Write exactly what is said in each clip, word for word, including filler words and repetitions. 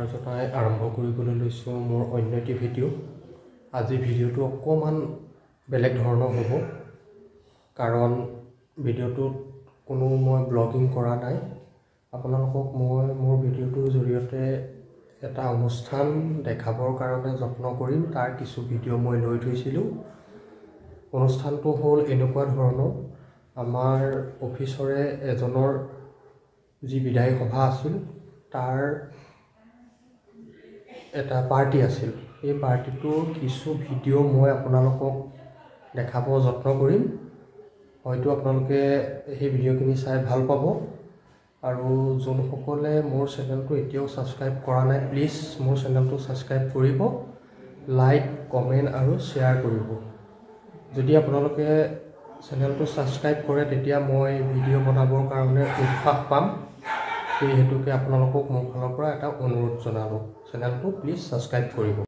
নমস্কাৰ জনাই আৰম্ভ কৰিবলৈ লৈছোঁ মোৰ অন্য এটি ভিডিঅ'। আজি ভিডিঅ'টো অকমান বেলেগ ধৰণৰ হ'ব, কাৰণ ভিডিঅ'টোত কোনো মই ব্লগিং কৰা নাই। আপোনালোকক মই মোৰ ভিডিঅ'টোৰ জৰিয়তে এটা অনুষ্ঠান দেখাবৰ কাৰণে যত্ন কৰিম, তাৰ কিছু ভিডিঅ' মই লৈ থৈছিলোঁ। অনুষ্ঠানটো হ'ল এনেকুৱা ধৰণৰ, আমাৰ অফিচৰে এজনৰ যি বিদায় সভা আছিল তাৰ এটা পাৰ্টি আছিল। এই পাৰ্টিটোৰ কিছু ভিডিঅ' মই আপোনালোকক দেখাব যত্ন কৰিম। হয়তো আপোনালোকে সেই ভিডিঅ'খিনি চাই ভাল পাব। আৰু যোনসকলে মোৰ চেনেলটো এতিয়াও ছাবস্ক্ৰাইব কৰা নাই, প্লিজ মোৰ চেনেলটো ছাবস্ক্ৰাইব কৰিব, লাইক, কমেণ্ট আৰু শ্বেয়াৰ কৰিব। যদি আপোনালোকে চেনেলটো ছাবস্ক্ৰাইব কৰে তেতিয়া মই ভিডিঅ' বনাবৰ কাৰণে উৎসাহ পাম। সেই হেতুকে আপোনালোকক মোৰ ফালৰ পৰা এটা অনুৰোধ জনালোঁ, চেনেলটো প্লিজ ছাবস্ক্ৰাইব কৰিব।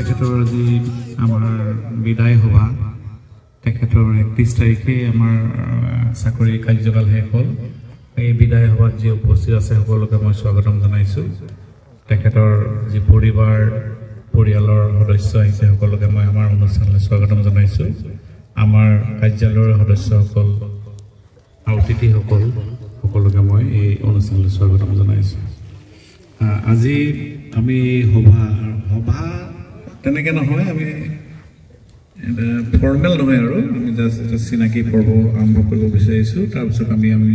তেখেতৰ যি আমাৰ বিদায় সভা, তেখেতৰ একত্ৰিছ তাৰিখে আমাৰ চাকৰি কাৰ্যকাল শেষ হ'ল। এই বিদায় সভাত যি উপস্থিত আছে সকলোকে মই স্বাগতম জনাইছোঁ। তেখেতৰ যি পৰিবাৰ পৰিয়ালৰ সদস্য আহিছে সকলোকে মই আমাৰ অনুষ্ঠানলৈ স্বাগতম জনাইছোঁ। আমাৰ কাৰ্যালয়ৰ সদস্যসকল আৰু অতিথিসকল সকলোকে মই এই অনুষ্ঠানলৈ স্বাগতম জনাইছোঁ। আজি আমি সভা সভা তেনেকৈ নহয়, আমি এটা ফৰ্মেল নহয় আৰু আমি জাষ্ট এটা চিনাকি পৰ্ব আৰম্ভ কৰিব বিচাৰিছোঁ। তাৰপিছত আমি আমি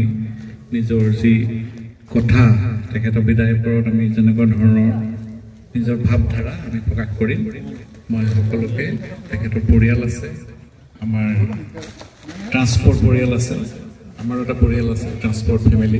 নিজৰ যি কথা তেখেতৰ বিদায়ৰ ওপৰত আমি যেনেকুৱা ধৰণৰ নিজৰ ভাৱধাৰা আমি প্ৰকাশ কৰিম। মই সকলোকে, তেখেতৰ পৰিয়াল আছে, আমাৰ ট্ৰান্সপৰ্ট পৰিয়াল আছে, আমাৰ এটা পৰিয়াল আছে transport family,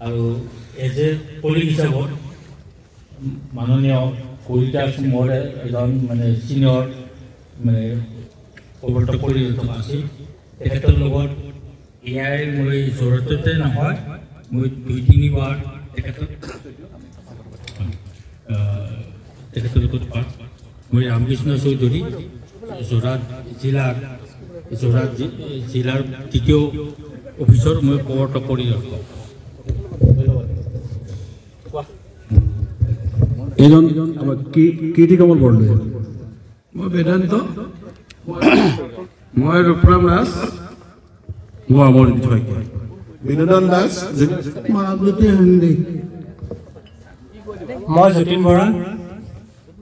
Aro as a political board. Manonyo Kurita more as on mane senior mane court of political masi. Ekhatal logot. Yai mui Zoratote na hoy. मुझे दूसरी बार एक तो एक तो कुछ पास मुझे आमिष्ण सोच दूरी जोरात जिला जोरात जिला तीजो ऑफिसर मुझे कोर्ट टपोरी रखा ये जोन अब की कीटी कमल बोल रहे हैं मुझे बेदान तो मुझे रुपराम रास मुझे आमोर दिखाई किया Binodan Das, Mahabluti Handi, Mahajutin Bora,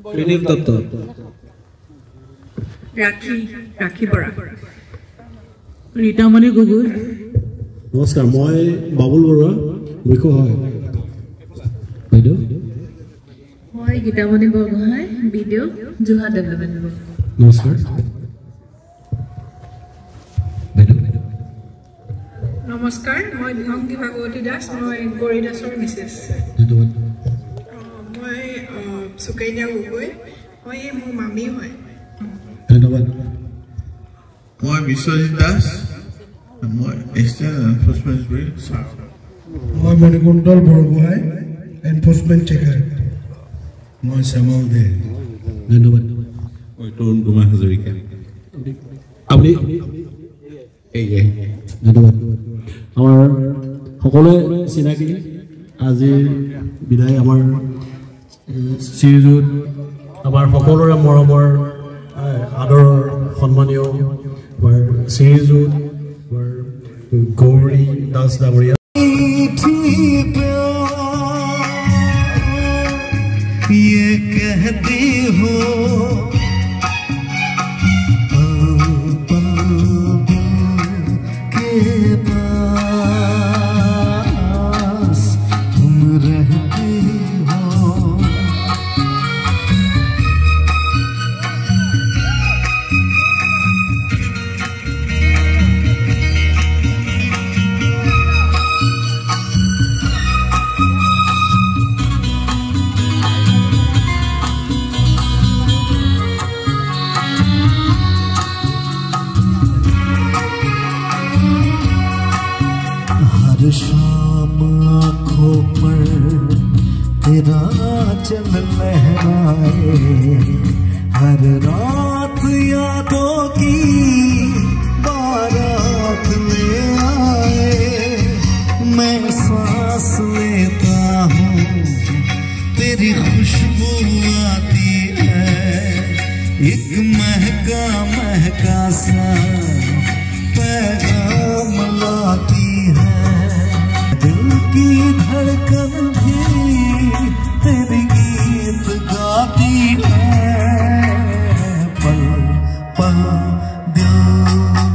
Pradip Dutta, Rakhi Rakhi Bora, Rita Mani Gugur. Namaskar, Moy Babul Bora, Biko Hoy. Video. Moy Gita Mani Gugur, Video Juha Development. Namaskar. Namaskar, my Bhangi Bhagavati Das, my Goridasor Missus. My Sukanya Gogoi, my Mummy. My Vishwajit Das, my External Enforcement Brigade. My Manikundal Borgoi, Enforcement Checker. My Samal De. My Tone Kumar Hazarika. Abdi. Hey, hey. আমার সকলে চিনাকি আজি বিদায় আমার শ্রীযুত আমার সকলৰে মৰমৰ আদৰৰ সন্মানীয় বৰ শ্ৰীযুত বৰ গৌৰী দাস ডাঙৰীয়া ये कहते हो हर रात यादों की बारात में आए मैं सांस लेता हूँ तेरी खुशबू आती है एक महका महका सा पैगाम लाती है दिल की धड़कन पल पल दिल